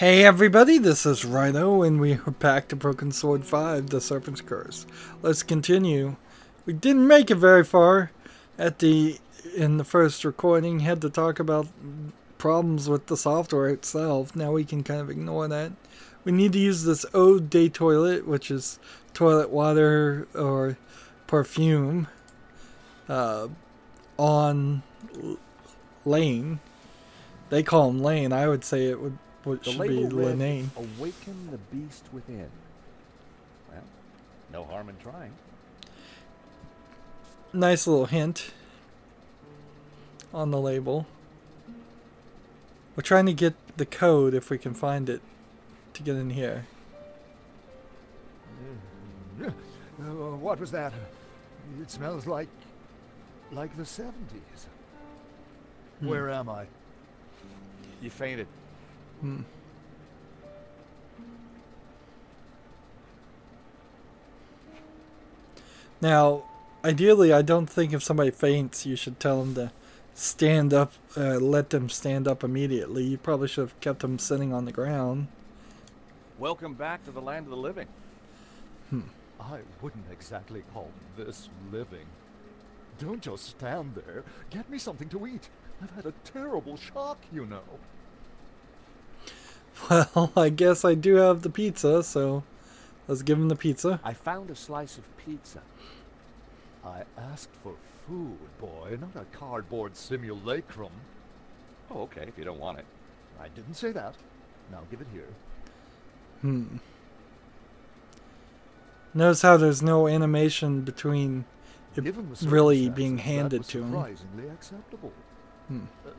Hey everybody, this is Rydo, and we are back to Broken Sword 5, The Serpent's Curse. Let's continue. We didn't make it very far in the first recording. Had to talk about problems with the software itself. Now we can kind of ignore that. We need to use this eau de toilette, which is toilet water or perfume, on Lane. They call him Lane. I would say it would... What should be the name? Awaken the beast within. Well, no harm in trying. Nice little hint on the label. We're trying to get the code, if we can find it, to get in here. What was that? It smells like the 70s. Where am I? You fainted. Now, ideally, I don't think if somebody faints, you should tell them to stand up, let them stand up immediately. You probably should have kept them sitting on the ground. Welcome back to the land of the living. I wouldn't exactly call this living. Don't just stand there. Get me something to eat. I've had a terrible shock, you know. Well, I guess I do have the pizza, so let's give him the pizza. I found a slice of pizza. I asked for food, boy, not a cardboard simulacrum. Oh, okay, if you don't want it. I didn't say that. Now give it here. Notice how there's no animation between it really being handed to him. Surprisingly acceptable.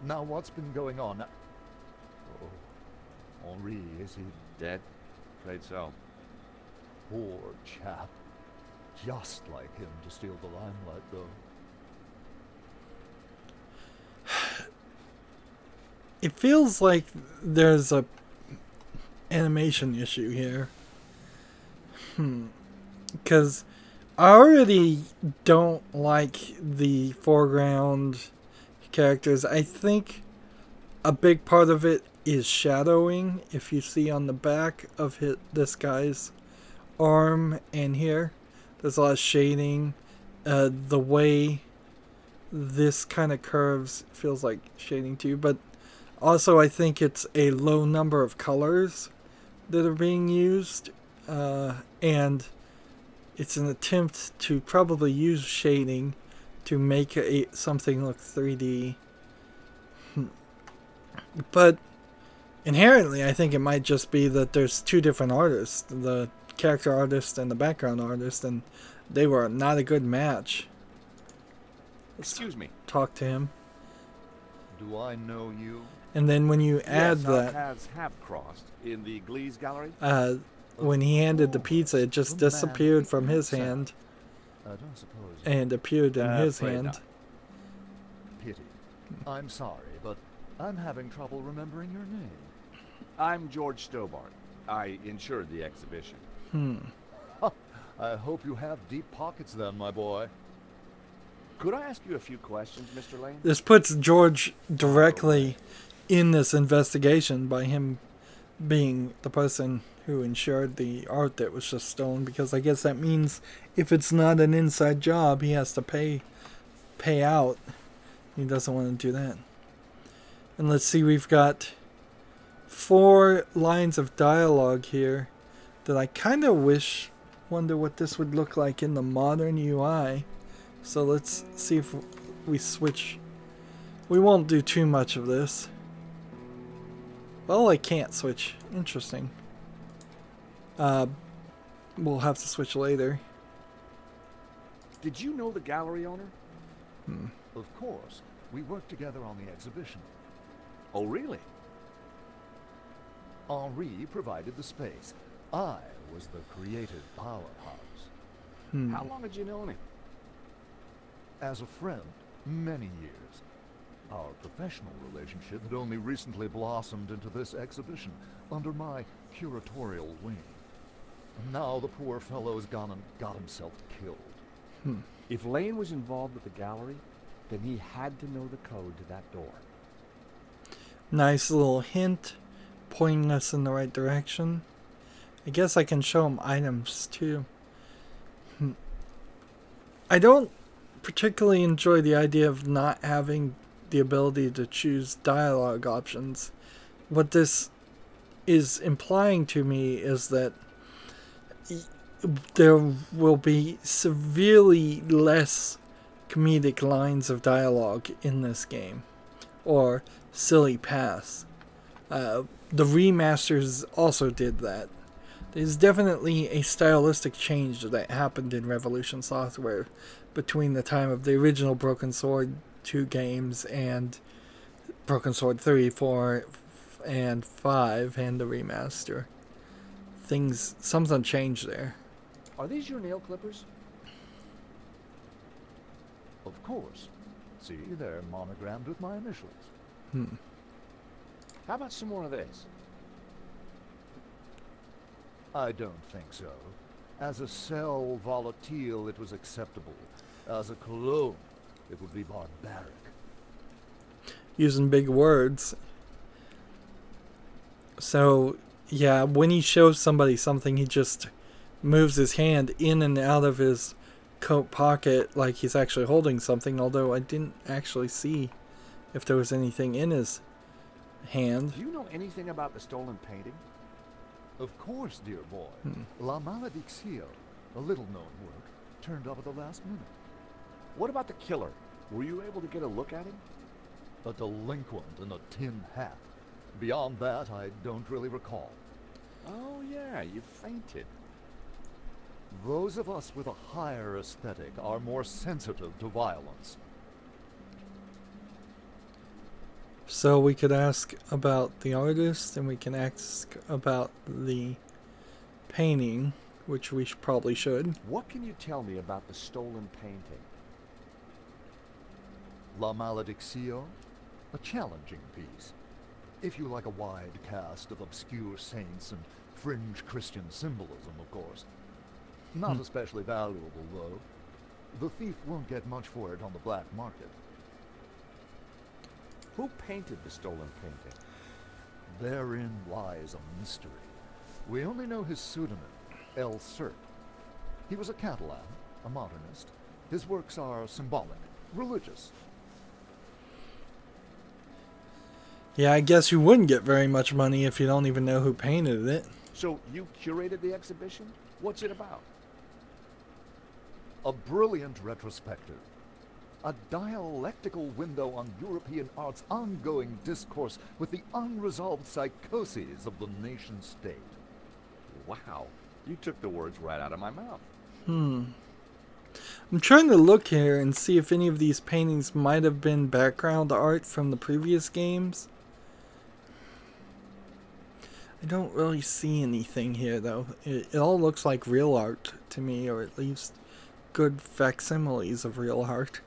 Now what's been going on? Henri, is he dead? Afraid so. Poor chap. Just like him to steal the limelight, though. It feels like there's a animation issue here. Because I already don't like the foreground characters. I think a big part of it is shadowing. If you see on the back of this guy's arm and here, there's a lot of shading. The way this kind of curves feels like shading too, but also I think it's a low number of colors that are being used, and it's an attempt to probably use shading to make something look 3D. But inherently, I think it might just be that there's two different artists, the character artist and the background artist, and they were not a good match. Excuse me. Talk to him. Do I know you? And then when you add that, paths have crossed in the Glee's gallery. When he handed the pizza, it just disappeared from his hand and appeared in his hand. Not. Pity. I'm sorry, but I'm having trouble remembering your name. I'm George Stobbart. I insured the exhibition. I hope you have deep pockets then, my boy. Could I ask you a few questions, Mr. Lane? This puts George directly in this investigation by him being the person who insured the art that was just stolen, because I guess that means if it's not an inside job, he has to pay out. He doesn't want to do that. And let's see, we've got 4 lines of dialogue here that I kind of wonder what this would look like in the modern UI. So let's see if we switch. We won't do too much of this. Well, I can't switch. Interesting. We'll have to switch later. Did you know the gallery owner? Of course. We worked together on the exhibition. Oh, really? Henri provided the space. I was the creative powerhouse. How long had you known him? As a friend, many years. Our professional relationship had only recently blossomed into this exhibition under my curatorial wing. Now the poor fellow has gone and got himself killed. If Lane was involved with the gallery, then he had to know the code to that door. Nice little hint pointing us in the right direction. I guess I can show him items too. I don't particularly enjoy the idea of not having the ability to choose dialogue options. What this is implying to me is that there will be severely less comedic lines of dialogue in this game, or silly paths. The remasters also did that. There's definitely a stylistic change that happened in Revolution Software between the time of the original Broken Sword 2 games and Broken Sword 3, 4, and 5, and the remaster. Something changed there. Are these your nail clippers? Of course. See, they're monogrammed with my initials. Hmm. How about some more of this? I don't think so. As a cell volatile, it was acceptable. As a cologne, it would be barbaric. Using big words. So, yeah, when he shows somebody something, he just moves his hand in and out of his coat pocket like he's actually holding something, although I didn't actually see if there was anything in his hand. Do you know anything about the stolen painting? Of course, dear boy. La Maledicció, a little-known work, turned up at the last minute. What about the killer? Were you able to get a look at him? A delinquent in a tin hat. Beyond that, I don't really recall. Oh, yeah, you fainted. Those of us with a higher aesthetic are more sensitive to violence. So we could ask about the artist, and we can ask about the painting, which we probably should. What can you tell me about the stolen painting? La Maledicció, a challenging piece. If you like a wide cast of obscure saints and fringe Christian symbolism, of course. Not especially valuable, though. The thief won't get much for it on the black market. Who painted the stolen painting? Therein lies a mystery. We only know his pseudonym, El Sert. He was a Catalan, a modernist. His works are symbolic, religious. Yeah, I guess you wouldn't get very much money if you don't even know who painted it. So you curated the exhibition? What's it about? A brilliant retrospective. A dialectical window on European art's ongoing discourse with the unresolved psychoses of the nation-state. Wow, you took the words right out of my mouth. I'm trying to look here and see if any of these paintings might have been background art from the previous games. I don't really see anything here, though. It all looks like real art to me, or at least good facsimiles of real art.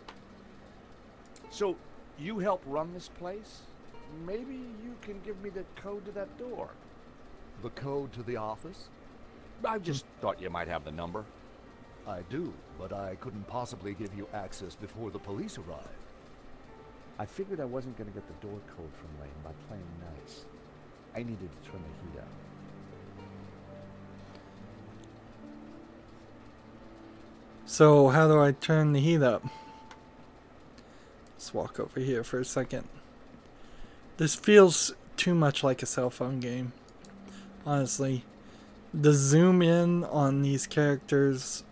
So, you help run this place? Maybe you can give me the code to that door. The code to the office? I just thought you might have the number. I do, but I couldn't possibly give you access before the police arrived. I figured I wasn't going to get the door code from Lane by playing nice. I needed to turn the heat up. So, how do I turn the heat up? Let's walk over here for a second. This feels too much like a cell phone game. Honestly, the zoom in on these characters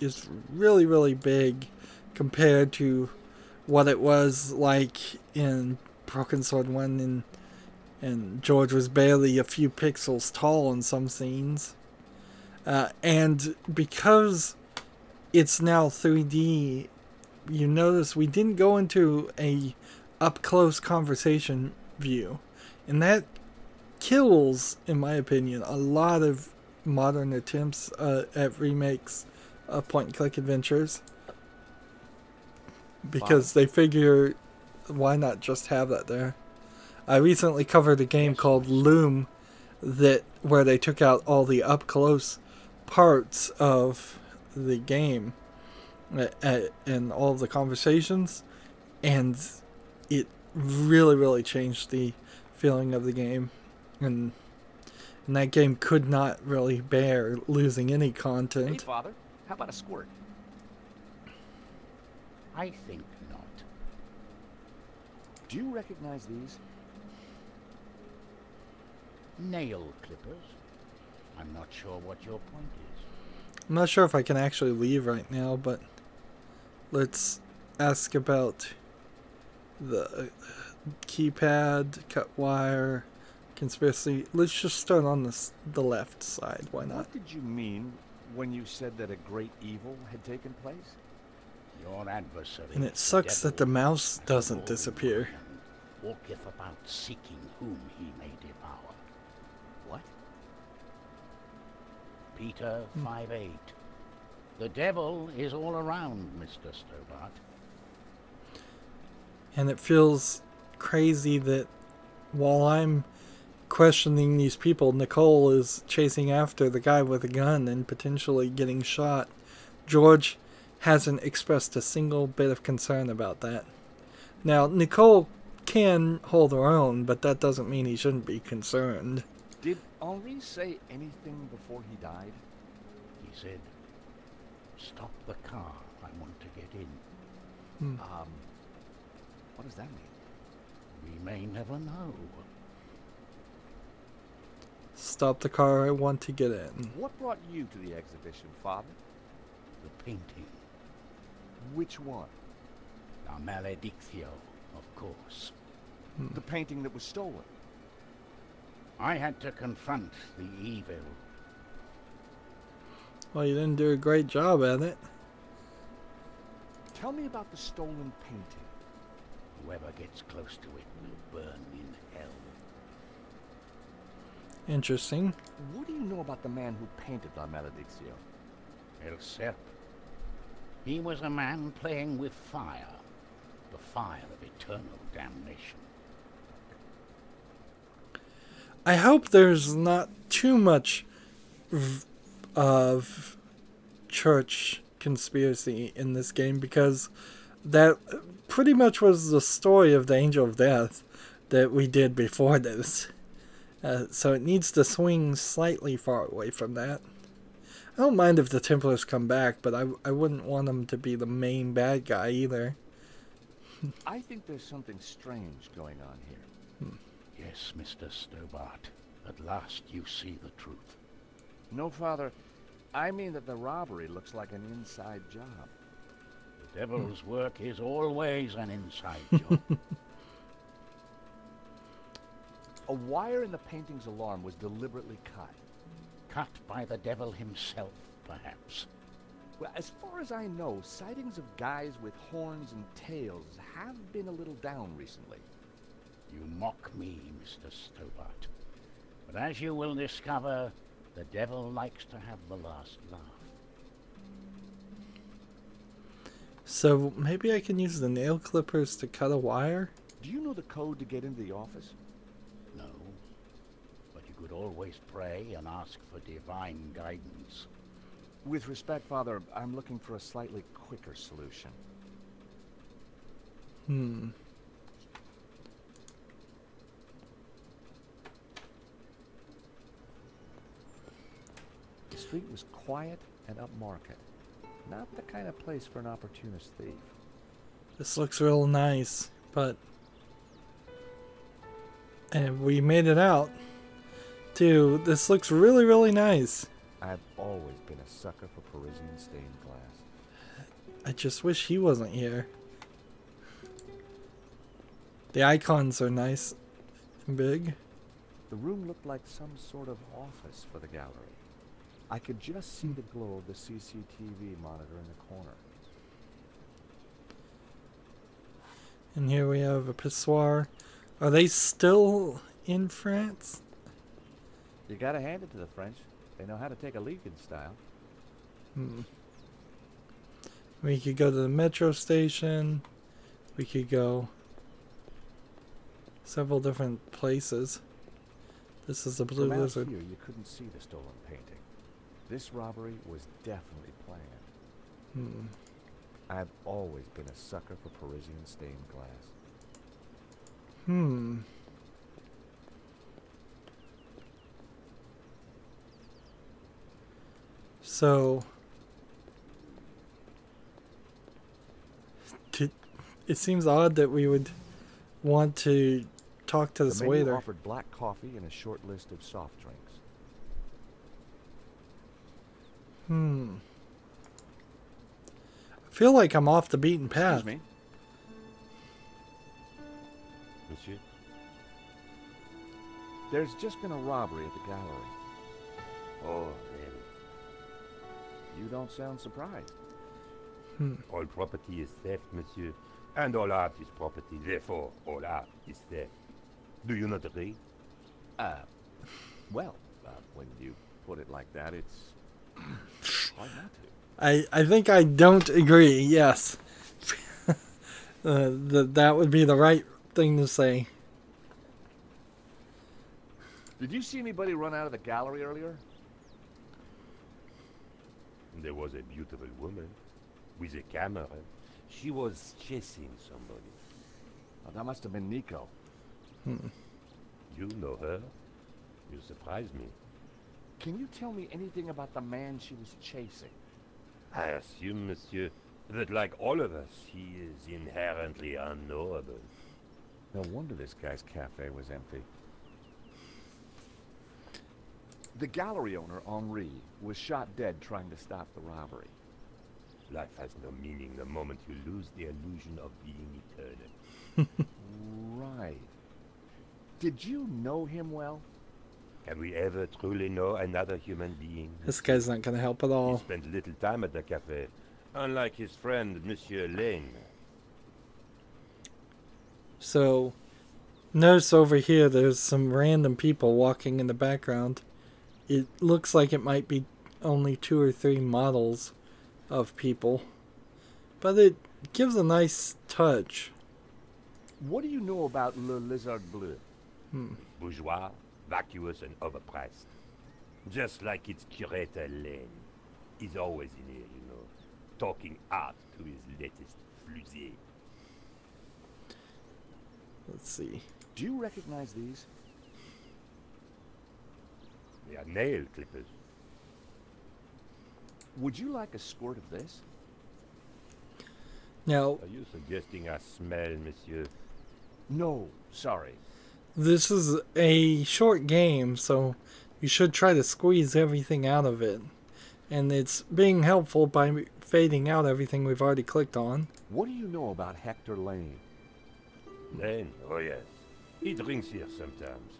is really, really big compared to what it was like in Broken Sword 1 and George was barely a few pixels tall in some scenes. And because it's now 3D, you notice we didn't go into a up-close conversation view. And that kills, in my opinion, a lot of modern attempts at remakes of point-and-click adventures. Because they figure, why not just have that there? I recently covered a game called Loom where they took out all the up-close parts of the game and all the conversations, and it really, really changed the feeling of the game. And that game could not really bear losing any content. Hey, Father, how about a squirt? I think not. Do you recognize these? Nail clippers. I'm not sure what your point is. I'm not sure if I can actually leave right now, but let's ask about the keypad, cut wire, conspiracy. Let's just start on the left side. Why not? What did you mean when you said that a great evil had taken place? Your adversary. And it sucks that the mouse doesn't disappear. Walketh about seeking whom he may devour. What? Peter 5:8. The devil is all around, Mr. Stobbart. And it feels crazy that while I'm questioning these people, Nicole is chasing after the guy with a gun and potentially getting shot. George hasn't expressed a single bit of concern about that. Now, Nicole can hold her own, but that doesn't mean he shouldn't be concerned. Did Henri say anything before he died? He said, "Stop the car, I want to get in." What does that mean? We may never know. Stop the car, I want to get in. What brought you to the exhibition, Father? The painting. Which one? La Maledicció, of course. The painting that was stolen. I had to confront the evil. Well, you didn't do a great job at it. Tell me about the stolen painting. Whoever gets close to it will burn in hell. Interesting. What do you know about the man who painted La Maledicció? El Sert. He was a man playing with fire. The fire of eternal damnation. I hope there's not too much of church conspiracy in this game, because that pretty much was the story of the Angel of Death that we did before this. So it needs to swing slightly far away from that. I don't mind if the Templars come back, but I wouldn't want them to be the main bad guy either. I think there's something strange going on here. Yes, Mr. Stobbart. At last you see the truth. No, Father. I mean that the robbery looks like an inside job. The devil's work is always an inside job. A wire in the painting's alarm was deliberately cut. Cut by the devil himself, perhaps. Well, as far as I know, sightings of guys with horns and tails have been a little down recently. You mock me, Mr. Stobbart. But as you will discover, the devil likes to have the last laugh. So maybe I can use the nail clippers to cut a wire? Do you know the code to get into the office? No. But you could always pray and ask for divine guidance. With respect, Father, I'm looking for a slightly quicker solution. The street was quiet and upmarket. Not the kind of place for an opportunist thief. This looks real nice, but... And we made it out. Dude, this looks really, really nice. I've always been a sucker for Parisian stained glass. I just wish he wasn't here. The icons are nice and big. The room looked like some sort of office for the gallery. I could just see the glow of the CCTV monitor in the corner. And here we have a pissoir. Are they still in France? You gotta hand it to the French. They know how to take a leak in style. We could go to the metro station. We could go several different places. This is the Blue Lizard. Here, you couldn't see the stolen painting. This robbery was definitely planned. I've always been a sucker for Parisian stained glass. So it seems odd that we would want to talk to this waiter. The menu offered black coffee and a short list of soft drinks. I feel like I'm off the beaten path. Excuse me. Monsieur. There's just been a robbery at the gallery. Oh, really? You don't sound surprised. All property is theft, monsieur. And all art is property, therefore all art is theft. Do you not agree? Well, when you put it like that, it's... Why not to? I think I don't agree, yes. That would be the right thing to say. Did you see anybody run out of the gallery earlier? There was a beautiful woman with a camera. She was chasing somebody. Oh, that must have been Nico. You know her. You surprised me. Can you tell me anything about the man she was chasing? I assume, monsieur, that like all of us, he is inherently unknowable. No wonder this guy's cafe was empty. The gallery owner, Henri, was shot dead trying to stop the robbery. Life has no meaning the moment you lose the illusion of being eternal. Right. Did you know him well? Can we ever truly know another human being? This guy's not going to help at all. He spent little time at the cafe, unlike his friend, Monsieur Lane. So, notice over here there's some random people walking in the background. It looks like it might be only 2 or 3 models of people, but it gives a nice touch. What do you know about Le Lézard Bleu? Bourgeois, vacuous, and overpriced. Just like its curator Lane. He's always in here, you know, talking art to his latest flusée. Let's see. Do you recognize these? They are nail clippers. Would you like a squirt of this? No. Are you suggesting I smell, monsieur? No, sorry. This is a short game, so you should try to squeeze everything out of it. And it's being helpful by fading out everything we've already clicked on. What do you know about Hector Lane? Lane? Oh, yes. He drinks here sometimes.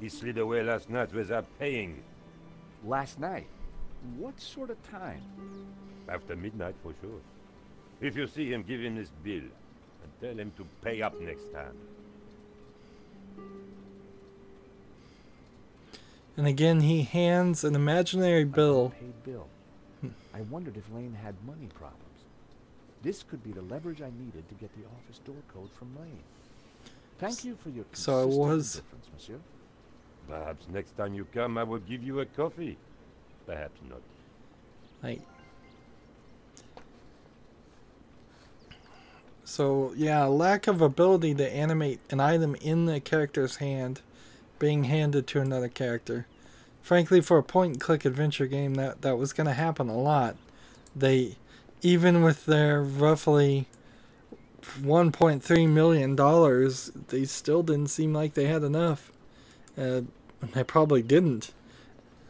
He slid away last night without paying. Last night? What sort of time? After midnight, for sure. If you see him, give him this bill and tell him to pay up next time. And again, he hands an imaginary bill. Paid bill. I wondered if Lane had money problems. This could be the leverage I needed to get the office door code from Lane. Thank you for your consistent indifference, monsieur. Perhaps next time you come, I will give you a coffee. Perhaps not. Right. So, yeah, lack of ability to animate an item in the character's hand being handed to another character. Frankly, for a point-and-click adventure game, that was going to happen a lot. They, even with their roughly $1.3 million, they still didn't seem like they had enough. They probably didn't.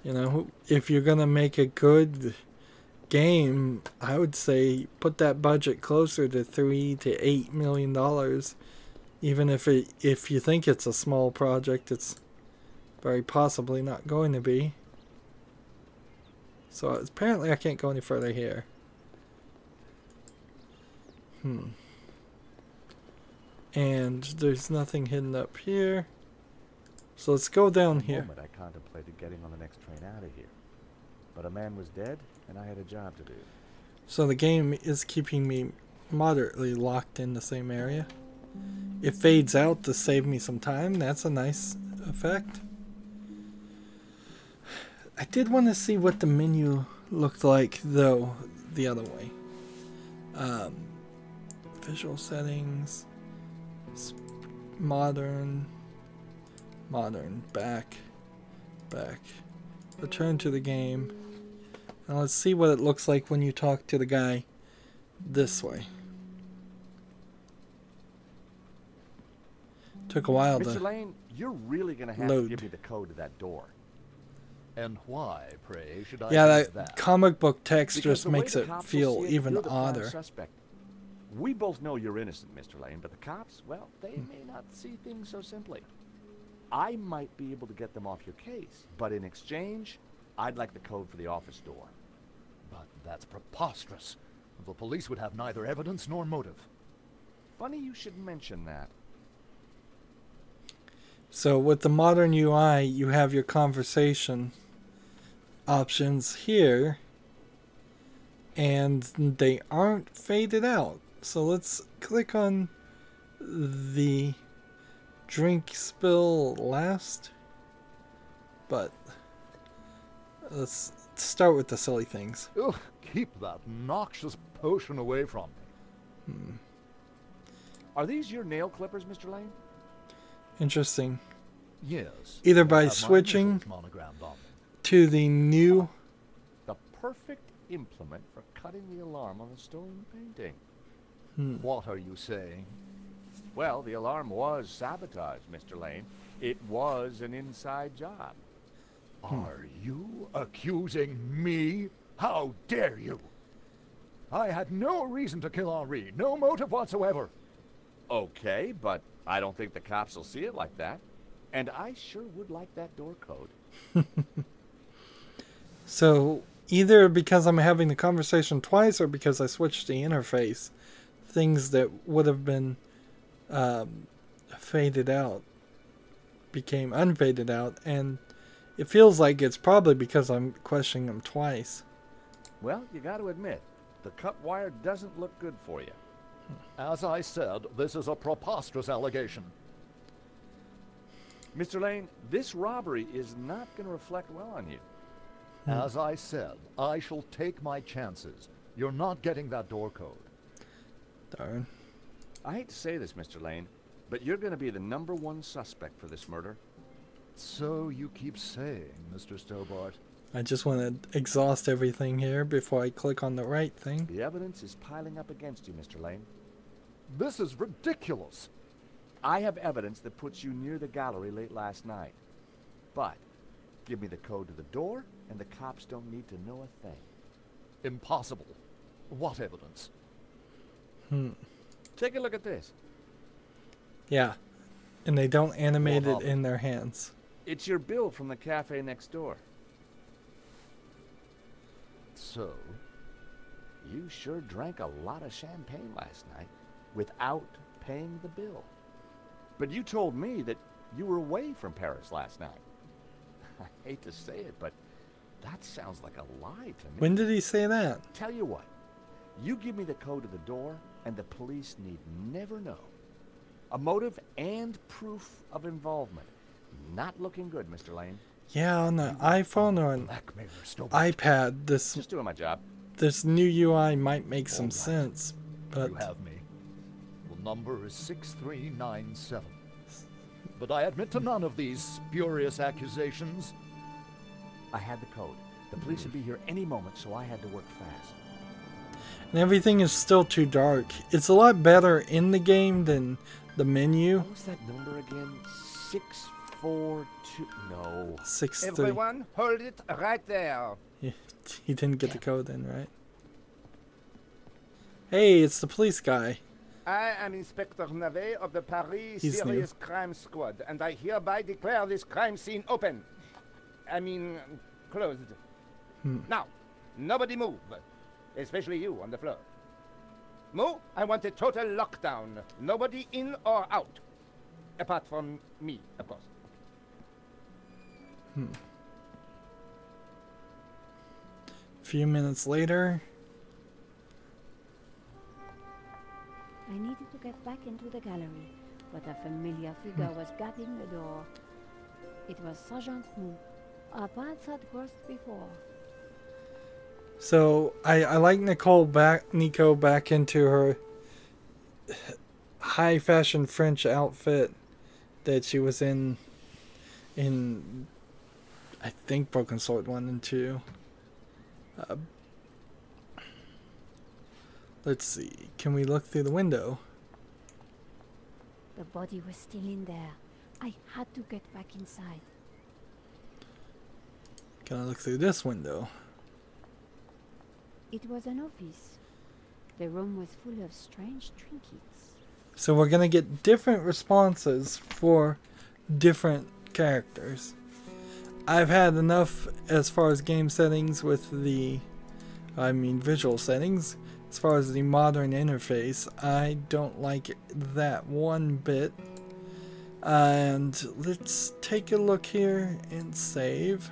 You know, if you're going to make a good game, I would say put that budget closer to $3 to $8 million. Even if you think it's a small project, it's very possibly not going to be. So apparently I can't go any further here. And there's nothing hidden up here. So let's go down here. I contemplated getting on the next train out of here, but a man was dead, and I had a job to do. So the game is keeping me moderately locked in the same area. It fades out to save me some time. That's a nice effect. I did want to see what the menu looked like, though, the other way. Visual settings, modern. Modern, back, return to the game, Now let's see what it looks like when you talk to the guy this way. Took a while to Mr. Lane, you're really going to have to give me the code to that door. And why, pray, should I do that? Yeah, that comic book text just makes it feel even odder. We both know you're innocent, Mr. Lane, but the cops, well, they may not see things so simply. I might be able to get them off your case, but in exchange, I'd like the code for the office door. But that's preposterous. The police would have neither evidence nor motive. Funny you should mention that. So with the modern UI, you have your conversation options here, and they aren't faded out. So let's click on the drink spill last, but let's start with the silly things. Ugh, keep that noxious potion away from me. Are these your nail clippers, Mr. Lane? Interesting. Yes. Either by switching to the new, the perfect implement for cutting the alarm on the stolen painting. What are you saying? Well, the alarm was sabotaged, Mr. Lane. It was an inside job. Are you accusing me? How dare you? I had no reason to kill Henri, no motive whatsoever. Okay, but I don't think the cops will see it like that. And I sure would like that door code. So, either because I'm having the conversation twice or because I switched the interface, things that would have been faded out became unfaded out. And it feels like it's probably because I'm questioning them twice. Well, you got to admit, the cut wire doesn't look good for you. As I said, this is a preposterous allegation. Mr. Lane, this robbery is not going to reflect well on you. As I said, I shall take my chances. You're not getting that door code. Darn. I hate to say this, Mr. Lane, but you're going to be the #1 suspect for this murder. So you keep saying, Mr. Stobbart. I just want to exhaust everything here before I click on the right thing. The evidence is piling up against you, Mr. Lane. This is ridiculous. I have evidence that puts you near the gallery late last night. But give me the code to the door, and the cops don't need to know a thing. Impossible. What evidence? Take a look at this. Yeah. And they don't animate it in their hands. It's your bill from the cafe next door. So, you sure drank a lot of champagne last night without paying the bill. But you told me that you were away from Paris last night. I hate to say it, but that sounds like a lie to me. When did he say that? Tell you what, you give me the code to the door and the police need never know. A motive and proof of involvement. Not looking good, Mr. Lane. Yeah, on the iPhone or an iPad, this just doing my job. This new UI might make some sense, but you have me. The number is 6397. But I admit to none of these spurious accusations. I had the code. The police would be here any moment, so I had to work fast. And everything is still too dark. It's a lot better in the game than the menu. What was that number again? 6 4 2 no 6 3. Everyone hold it right there. He didn't get the code then, right? Hey, it's the police guy. I am Inspector Navet of the Paris Serious Crime Squad, and I hereby declare this crime scene open. I mean, closed. Now, nobody move, especially you on the floor. Moue, I want a total lockdown. Nobody in or out. Apart from me, of course. A few minutes later. I needed to get back into the gallery, but a familiar figure was guarding the door. It was Sergeant Moue. Our paths had crossed before. So I like Nico back into her high fashion French outfit that she was in I think Broken Sword 1 and 2. Let's see. Can we look through the window? The body was still in there. I had to get back inside. Can I look through this window? It was an office. The room was full of strange trinkets. So we're gonna get different responses for different characters. I've had enough as far as game settings with the, I mean visual settings, as far as the modern interface. I don't like that one bit. And let's take a look here and save.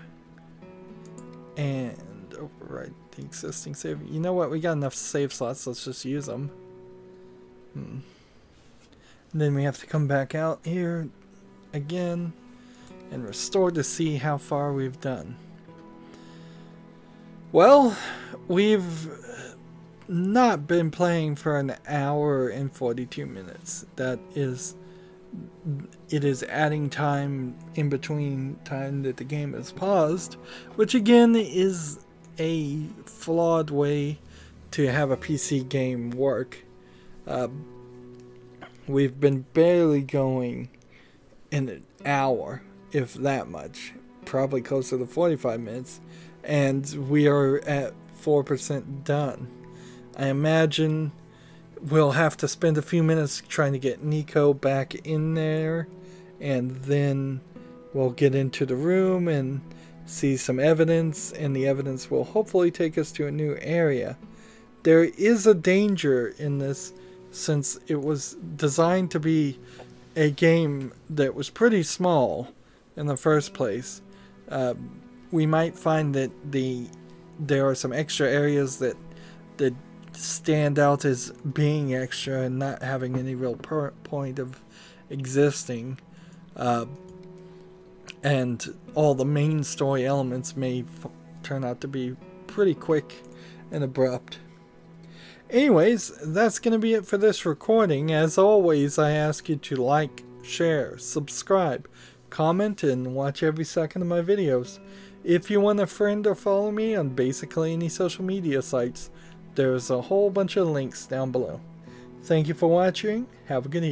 And overwrite the existing save. You know what? We got enough save slots. Let's just use them. And then we have to come back out here again and restore to see how far we've done. Well, we've not been playing for an hour and 42 minutes. That is, it is adding time in between time that the game is paused, which again is a flawed way to have a PC game work. We've been barely going in an hour, if that much, probably closer to 45 minutes, and we are at 4% done. I imagine we'll have to spend a few minutes trying to get Nico back in there, and then we'll get into the room and see some evidence, and the evidence will hopefully take us to a new area. There is a danger in this, since it was designed to be a game that was pretty small in the first place. We might find that there are some extra areas that stand out as being extra and not having any real point of existing, and all the main story elements may turn out to be pretty quick and abrupt. Anyways, that's going to be it for this recording. As always, I ask you to like, share, subscribe, comment, and watch every second of my videos. If you want to friend or follow me on basically any social media sites, there's a whole bunch of links down below. Thank you for watching. Have a good evening.